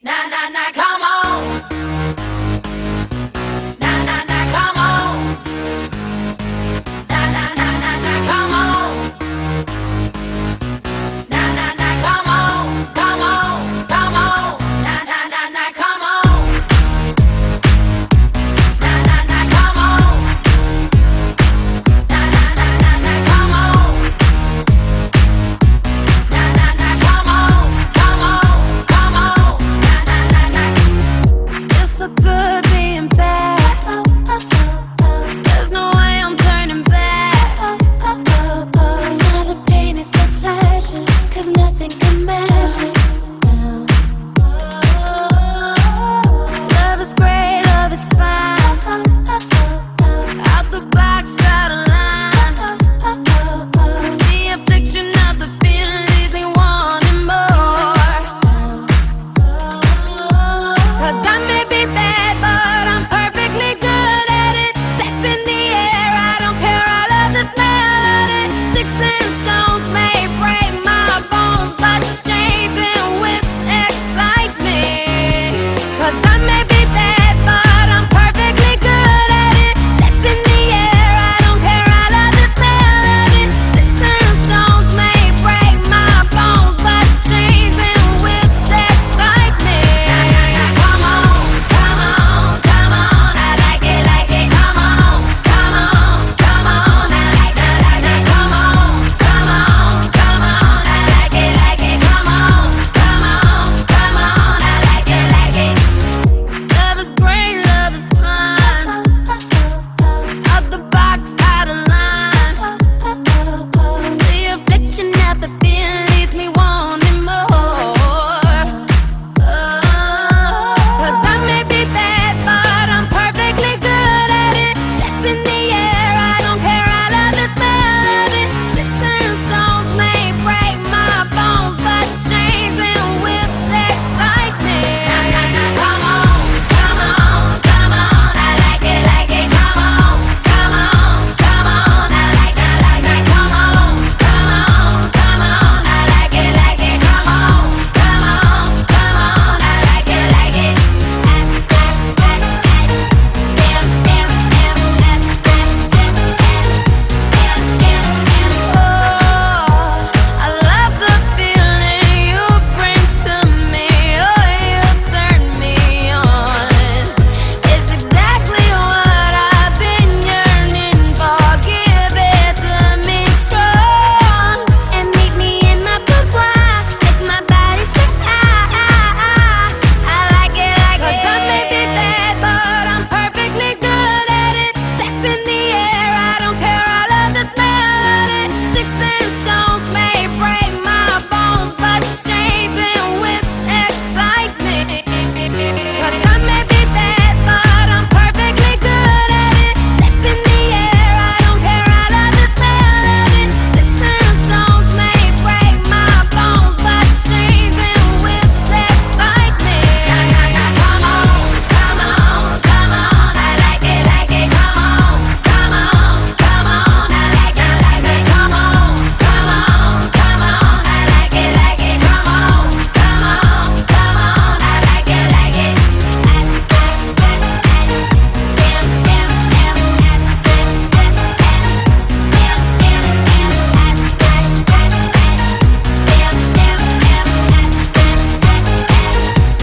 Na na na, come.